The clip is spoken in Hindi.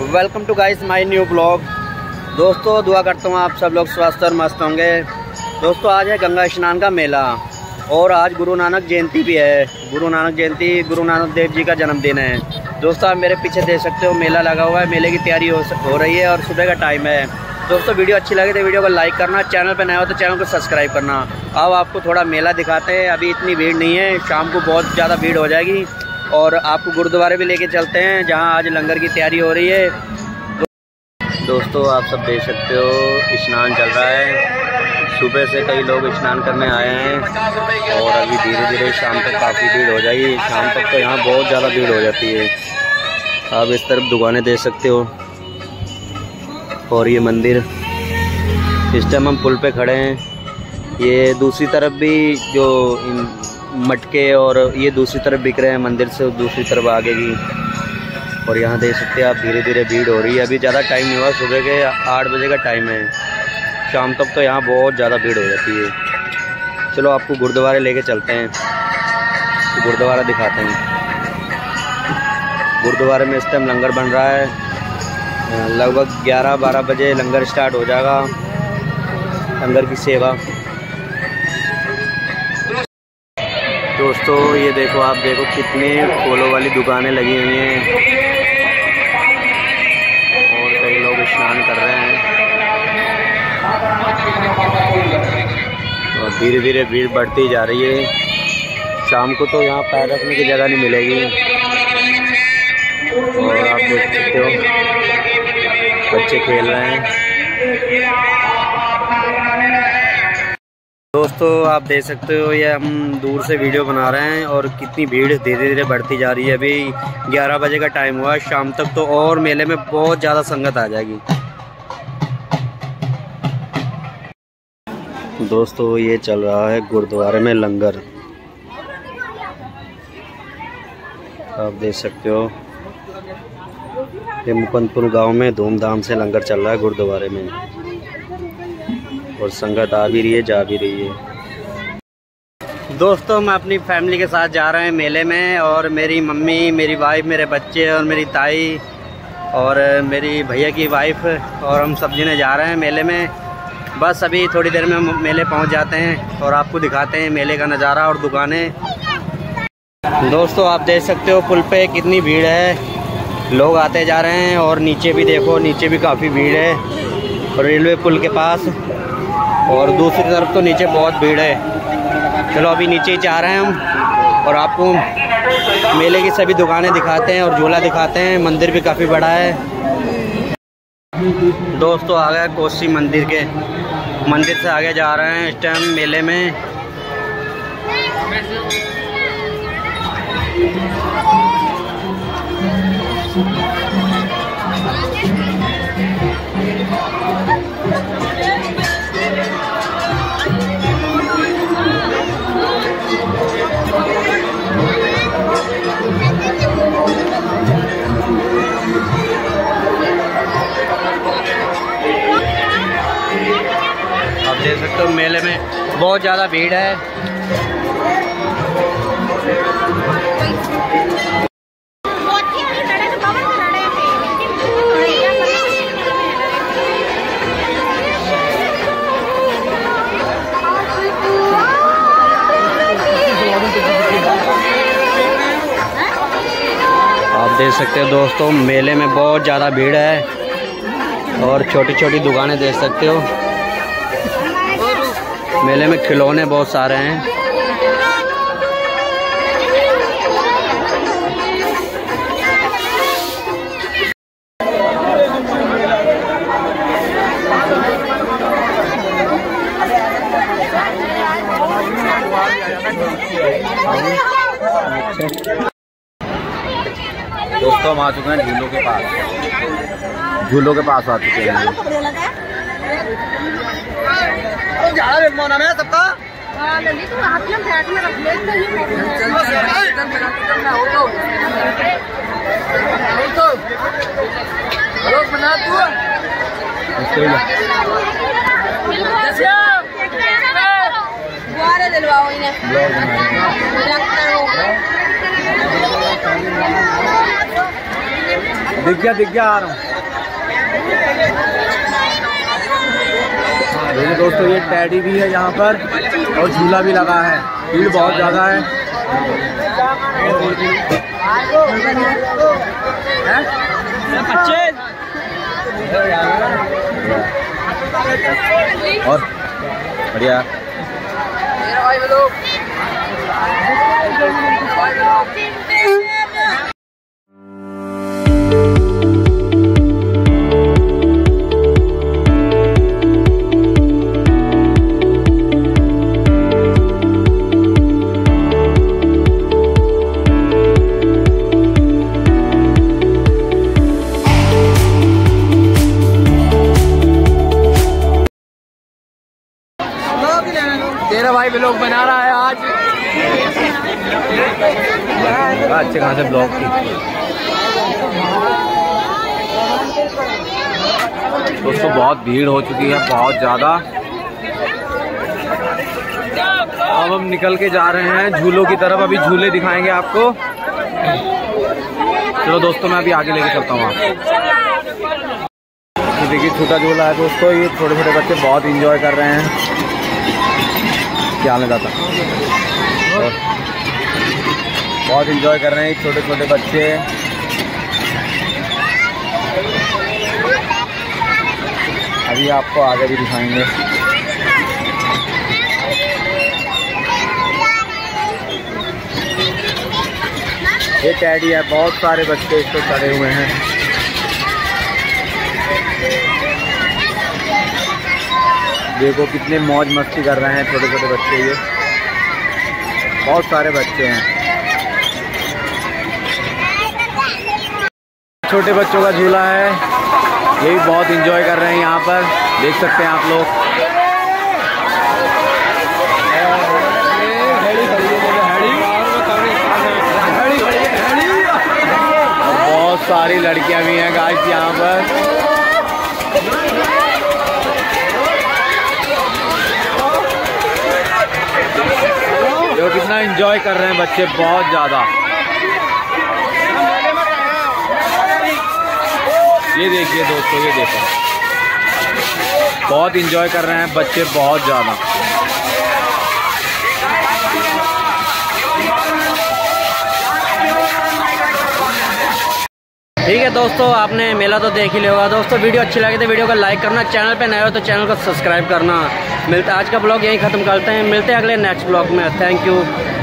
Welcome to guys my new blog. दोस्तों दुआ करता हूँ आप सब लोग स्वस्थ और मस्त होंगे। दोस्तों आज है गंगा स्नान का मेला और आज गुरु नानक जयंती भी है। गुरु नानक जयंती गुरु नानक देव जी का जन्मदिन है। दोस्तों आप मेरे पीछे देख सकते हो मेला लगा हुआ है, मेले की तैयारी हो रही है और सुबह का टाइम है। दोस्तों वीडियो अच्छी लगे तो वीडियो को लाइक करना, चैनल पर नया हो तो चैनल को सब्सक्राइब करना। अब आपको थोड़ा मेला दिखाते हैं, अभी इतनी भीड़ नहीं है, शाम को बहुत ज़्यादा भीड़ हो जाएगी। और आपको गुरुद्वारे भी लेके चलते हैं जहां आज लंगर की तैयारी हो रही है। दोस्तों आप सब देख सकते हो स्नान चल रहा है, सुबह से कई लोग स्नान करने आए हैं और अभी धीरे धीरे शाम तक काफ़ी भीड़ हो जाएगी। शाम तक तो यहां बहुत ज़्यादा भीड़ हो जाती है। आप इस तरफ दुकानें देख सकते हो और ये मंदिर। इस टाइम हम पुल पे खड़े हैं, ये दूसरी तरफ भी जो मटके और ये दूसरी तरफ बिक रहे हैं मंदिर से दूसरी तरफ आगे की। और यहाँ देख सकते हैं आप धीरे धीरे भीड़ हो रही है। अभी ज़्यादा टाइम नहीं हुआ, सुबह के 8 बजे का टाइम है। शाम तक तो यहाँ बहुत ज़्यादा भीड़ हो जाती है। चलो आपको गुरुद्वारे लेके चलते हैं, तो गुरुद्वारा दिखाते हैं। गुरुद्वारे में इस टाइम लंगर बन रहा है, लगभग 11-12 बजे लंगर स्टार्ट हो जाएगा, लंगर की सेवा। दोस्तों ये देखो, आप देखो कितने फूलों वाली दुकानें लगी हुई हैं और कई लोग स्नान कर रहे हैं और धीरे धीरे भीड़ बढ़ती जा रही है। शाम को तो यहाँ पैर रखने की जगह नहीं मिलेगी। और आप देख सकते हो बच्चे खेल रहे हैं। दोस्तों आप देख सकते हो ये हम दूर से वीडियो बना रहे हैं और कितनी भीड़ धीरे धीरे बढ़ती जा रही है। अभी 11 बजे का टाइम हुआ, शाम तक तो और मेले में बहुत ज़्यादा संगत आ जाएगी। दोस्तों ये चल रहा है गुरुद्वारे में लंगर, आप देख सकते हो। ये मुकंदपुर गांव में धूमधाम से लंगर चल रहा है गुरुद्वारे में और संगत आ भी रही है जा भी रही है। दोस्तों हम अपनी फैमिली के साथ जा रहे हैं मेले में और मेरी मम्मी, मेरी वाइफ, मेरे बच्चे और मेरी ताई और मेरी भैया की वाइफ और हम सब जने जा रहे हैं मेले में। बस अभी थोड़ी देर में हम मेले पहुंच जाते हैं और आपको दिखाते हैं मेले का नज़ारा और दुकानें। दोस्तों आप देख सकते हो पुल पे कितनी भीड़ है, लोग आते जा रहे हैं और नीचे भी देखो, नीचे भी काफ़ी भीड़ है और रेलवे पुल के पास। और दूसरी तरफ तो नीचे बहुत भीड़ है। चलो अभी नीचे ही जा रहे हैं हम और आपको मेले की सभी दुकानें दिखाते हैं और झूला दिखाते हैं। मंदिर भी काफ़ी बड़ा है। दोस्तों आ गए कोसी मंदिर के, मंदिर से आगे जा रहे हैं इस टाइम मेले में। आप देख सकते हो मेले में बहुत ज़्यादा भीड़ है। देख सकते हो दोस्तों मेले में बहुत ज़्यादा भीड़ है और छोटी छोटी दुकानें देख सकते हो। मेले में खिलौने बहुत सारे हैं। दोस्तों हम आ चुके हैं झूलों के पास, झूलों के पास आ चुके हैं। दिलवाओ इन्हें दिख गया आ रहा हूँ। देखिए दोस्तों ये टैडी भी है यहाँ पर और झूला भी लगा है। भीड़ बहुत ज़्यादा है। और बढ़िया लोग बना रहा है आज अच्छे खासे ब्लॉग की। दोस्तों बहुत भीड़ हो चुकी है, बहुत ज्यादा। अब हम निकल के जा रहे हैं झूलों की तरफ। अभी झूले दिखाएंगे आपको। चलो दोस्तों मैं अभी आगे लेके चलता हूँ आपको। देखिए छोटा झूला है दोस्तों। ये छोटे छोटे बच्चे बहुत एंजॉय कर रहे हैं। क्या लगा था बहुत एंजॉय कर रहे हैं छोटे छोटे बच्चे। अभी आपको आगे भी दिखाएंगे। ये टैडी है, बहुत सारे बच्चे इस पर चढ़े हुए हैं। देखो कितने मौज मस्ती कर रहे हैं छोटे छोटे बच्चे। ये बहुत सारे बच्चे हैं। छोटे बच्चों का झूला है, ये भी बहुत एंजॉय कर रहे हैं। यहाँ पर देख सकते हैं आप लोग। बहुत सारी लड़कियाँ भी हैं गाइस यहाँ पर। जो कितना एंजॉय कर रहे हैं बच्चे, बहुत ज़्यादा। ये देखिए दोस्तों, ये देखो बहुत एंजॉय कर रहे हैं बच्चे, बहुत ज़्यादा। ठीक है दोस्तों, आपने मेला तो देख ही लिया होगा। दोस्तों वीडियो अच्छी लगी तो वीडियो को लाइक करना, चैनल पे नए हो तो चैनल को सब्सक्राइब करना। आज का ब्लॉग यहीं खत्म करते हैं, मिलते हैं अगले नेक्स्ट ब्लॉग में। Thank you.